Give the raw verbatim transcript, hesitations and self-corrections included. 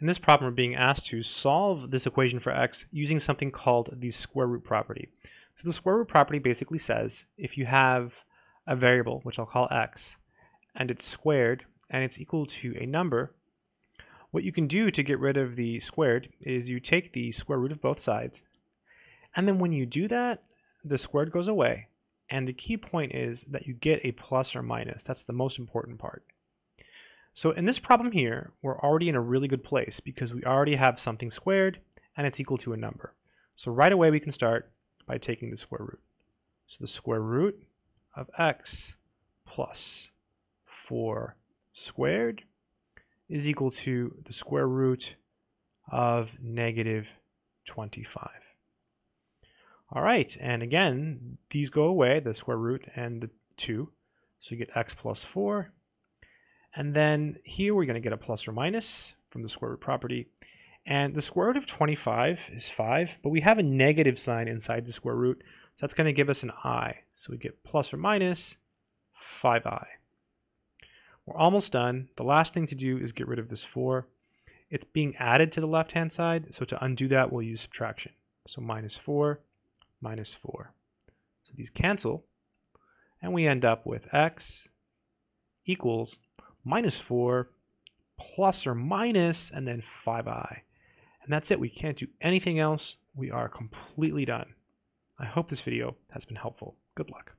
In this problem, we're being asked to solve this equation for x using something called the square root property. So the square root property basically says if you have a variable, which I'll call x, and it's squared and it's equal to a number, what you can do to get rid of the squared is you take the square root of both sides, and then when you do that, the squared goes away. And the key point is that you get a plus or minus. That's the most important part. So in this problem here, we're already in a really good place because we already have something squared and it's equal to a number. So right away we can start by taking the square root. So the square root of x plus four squared is equal to the square root of negative twenty-five. All right, and again, these go away, the square root and the two. So you get x plus four. And then here we're going to get a plus or minus from the square root property. And the square root of twenty-five is five, but we have a negative sign inside the square root. So that's going to give us an I. So we get plus or minus five i. We're almost done. The last thing to do is get rid of this four. It's being added to the left-hand side. So to undo that, we'll use subtraction. So minus four, minus four. So these cancel. And we end up with x equals minus four plus or minus and then five i, and that's it. We can't do anything else. We are completely done. I hope this video has been helpful. Good luck.